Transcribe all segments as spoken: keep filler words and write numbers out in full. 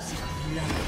House of Love.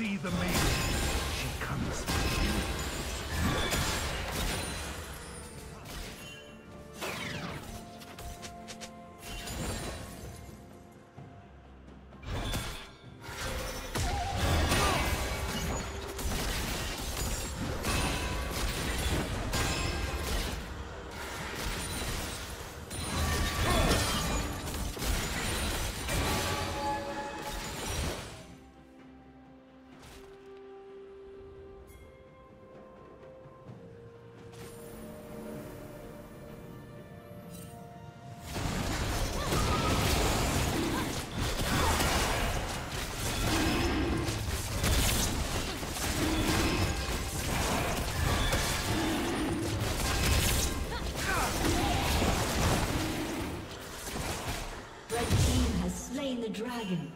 See the maiden. She comes for you. Dragon.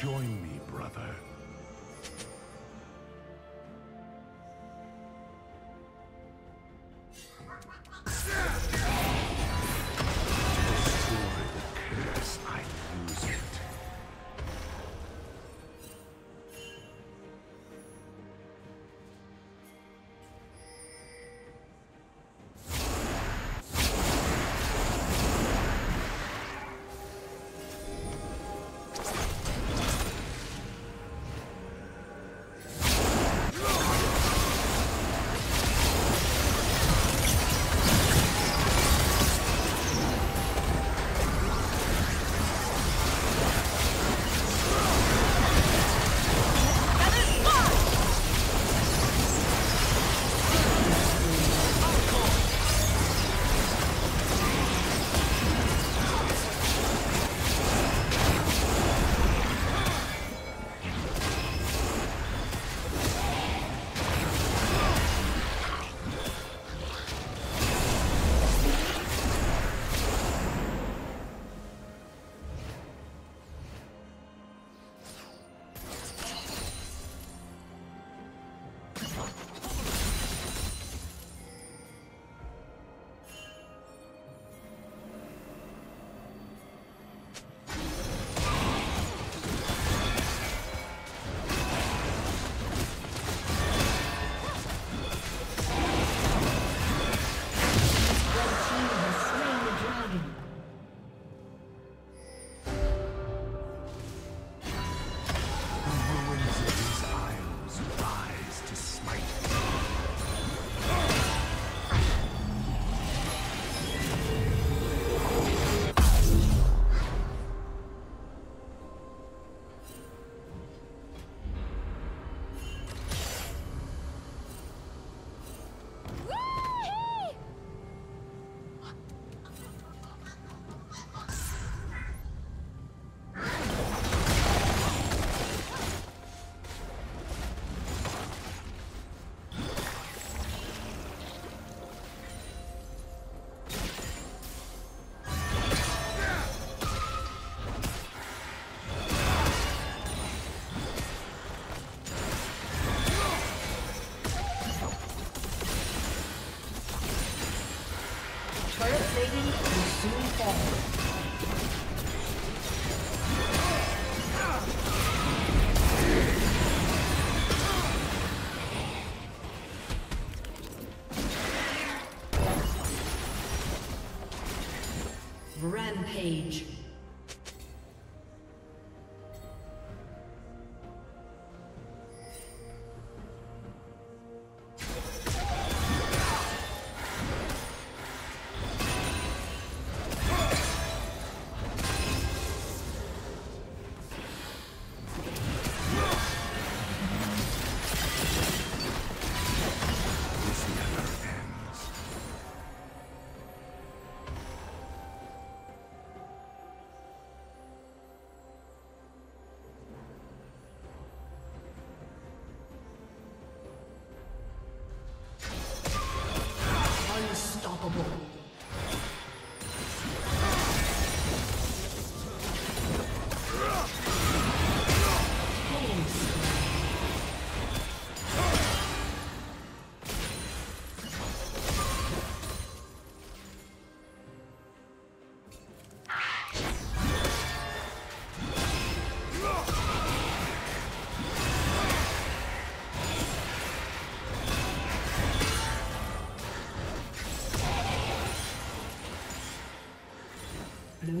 Join me, brother. Rampage. Blue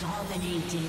Dominating.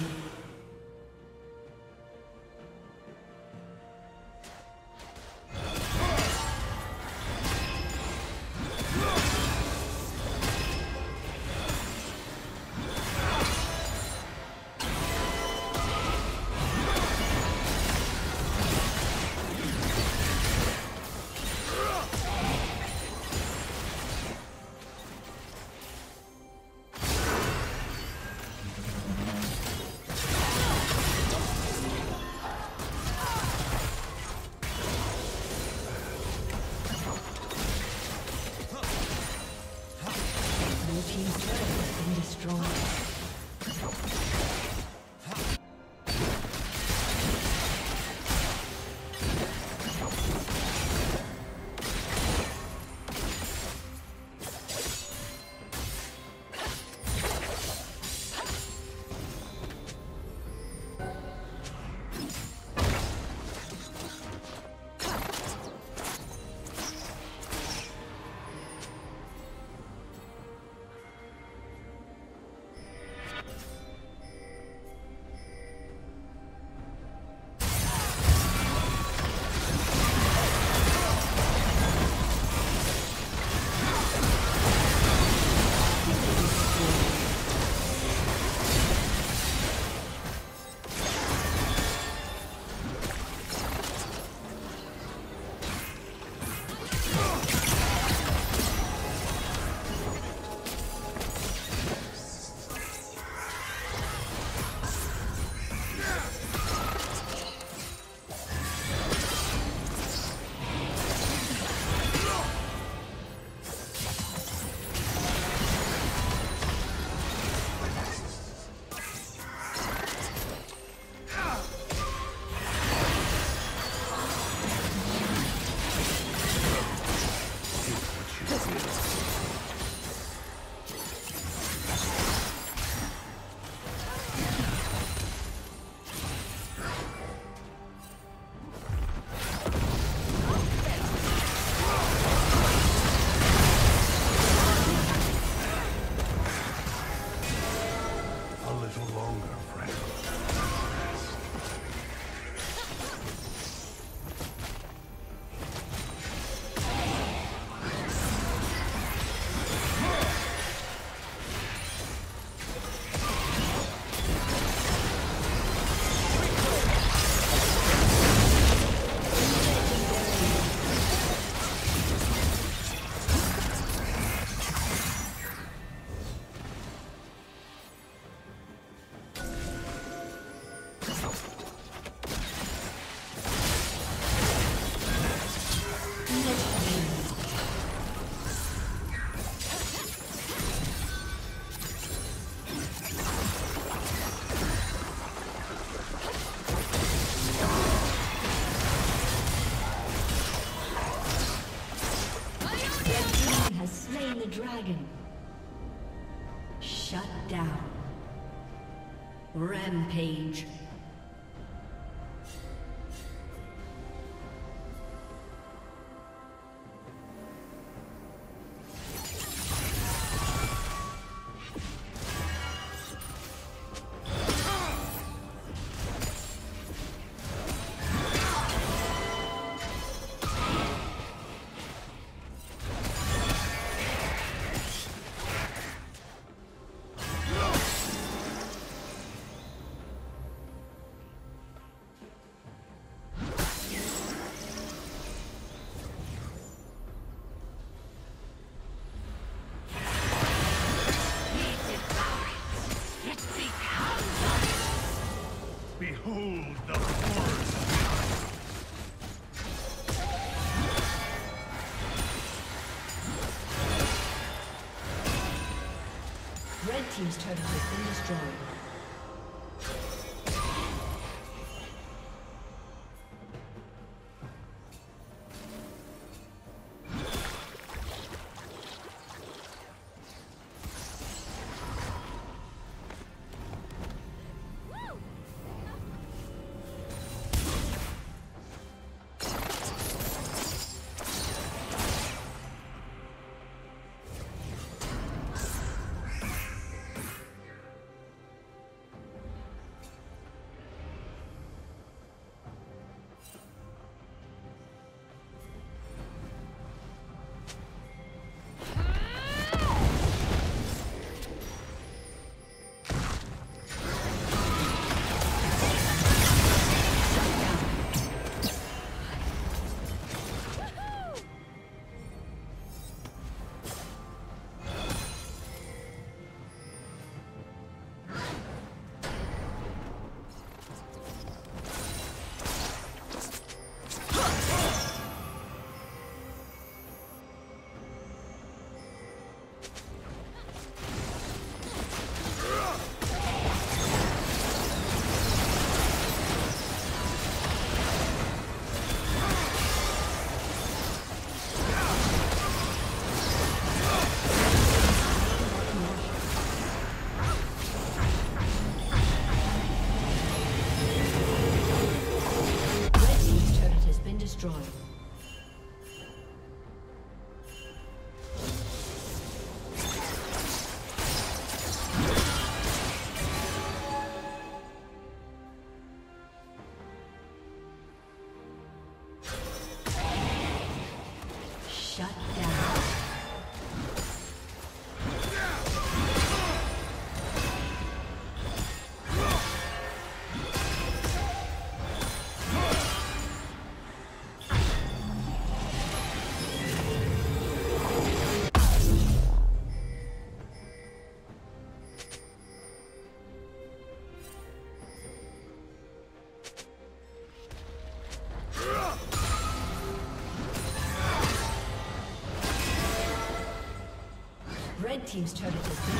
Dragon. Shut down. Rampage. team's turret has been destroyed. Red team's turret has been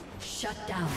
destroyed. Shut down.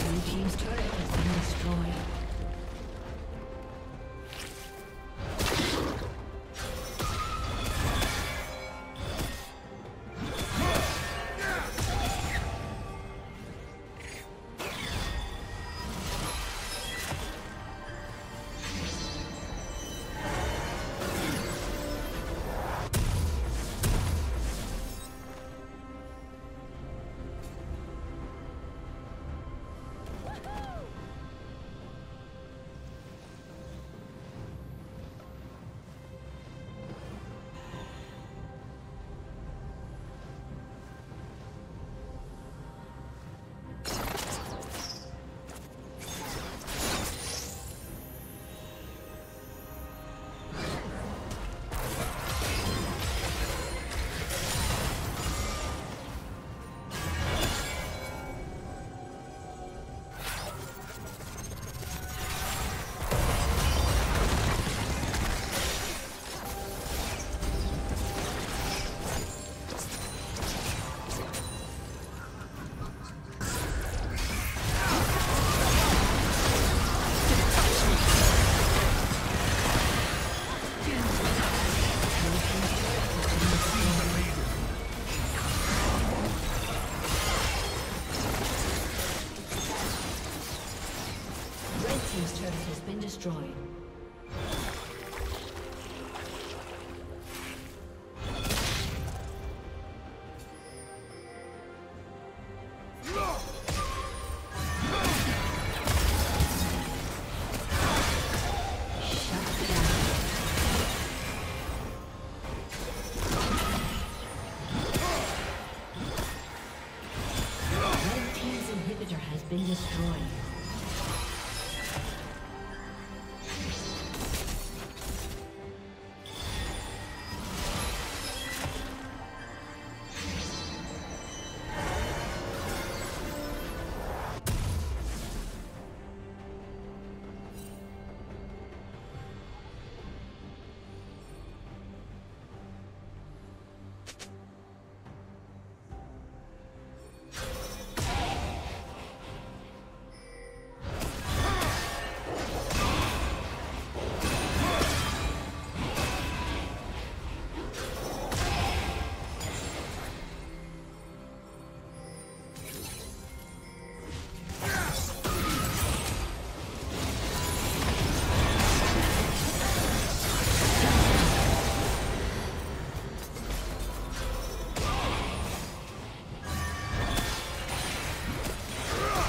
Blue team's turret has been destroyed. team's turret has been destroyed.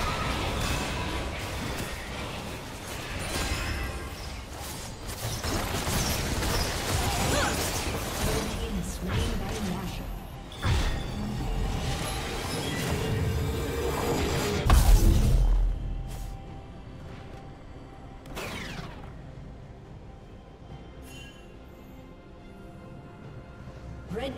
Been destroyed. Red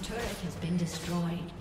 team's turret has been destroyed.